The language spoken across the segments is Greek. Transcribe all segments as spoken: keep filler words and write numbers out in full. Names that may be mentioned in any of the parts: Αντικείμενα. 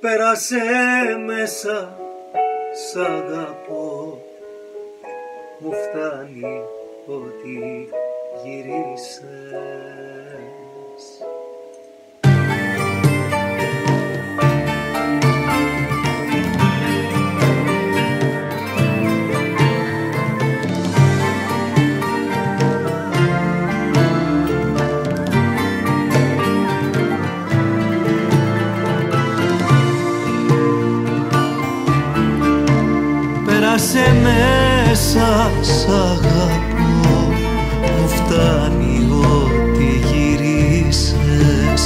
πέρασε μέσα, σ' αγαπώ, μου φτάνει ότι γυρίσες. Πέρασε μέσα, σ' αγαπώ, μου φτάνει ότι γυρίσες.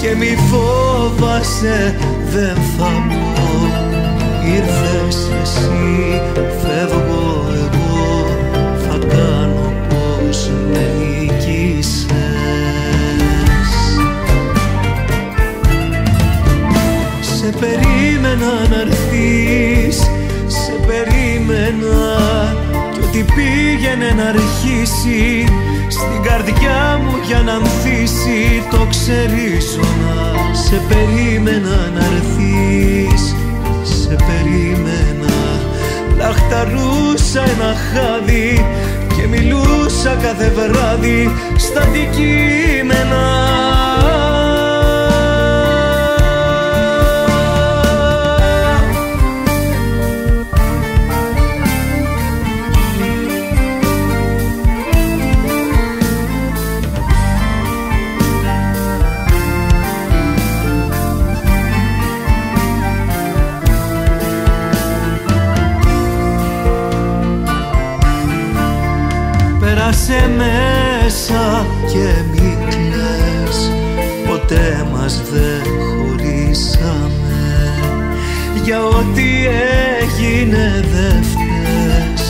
Και μη φόβασε, δεν θα πω, ήρθες εσύ, φεύγω εγώ, θα κάνω πως με νικήσεις. Σε περίμενα να έρθεις, σε περίμενα κι ό,τι πήγαινε να αρχίσει στην καρδιά μου για να ανθίσει, το ξέρεις όλα. Σε περίμενα να έρθεις, σε περίμενα. Λαχταρούσα ένα χάδι και μιλούσα κάθε βράδυ στα αντικείμενα. Πέρασε μέσα και μη κλαις, ποτέ μας δεν χωρίσαμε. Για ό,τι έγινε δε φταίς,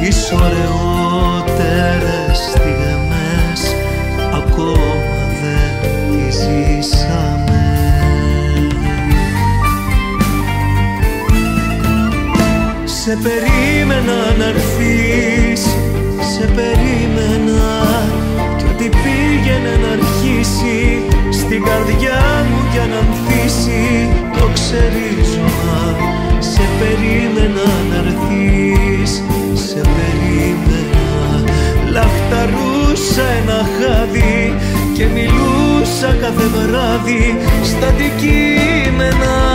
τις ωραιότερες στιγμές ακόμα δεν τις ζήσαμε. Σε περίμενα να έρθεις, σε περίμενα κι ό,τι πήγαινε να αρχίσει στην καρδιά μου για να ανθίσει, το ξέρεις μα. Σε περίμενα να έρθεις, σε περίμενα. Λαχταρούσα ένα χάδι και μιλούσα κάθε βράδυ στα αντικείμενα.